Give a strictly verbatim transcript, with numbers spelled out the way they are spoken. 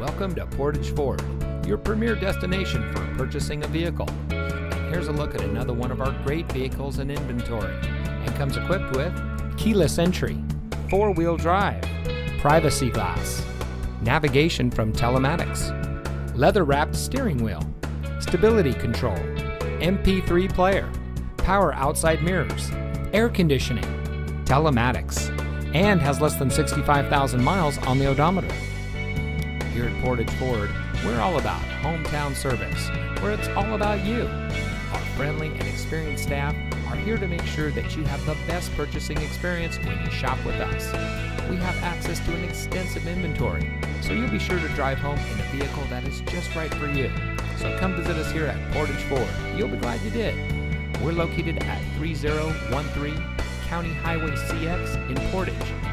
Welcome to Portage Ford, your premier destination for purchasing a vehicle. And here's a look at another one of our great vehicles in inventory. It comes equipped with keyless entry, four-wheel drive, privacy glass, navigation from telematics, leather-wrapped steering wheel, stability control, M P three player, power outside mirrors, air conditioning, telematics, and has less than sixty-five thousand miles on the odometer. Here at Portage Ford, we're all about hometown service, where it's all about you. Our friendly and experienced staff are here to make sure that you have the best purchasing experience when you shop with us. We have access to an extensive inventory, so you'll be sure to drive home in a vehicle that is just right for you. So come visit us here at Portage Ford. You'll be glad you did. We're located at thirty thirteen County Highway C X in Portage.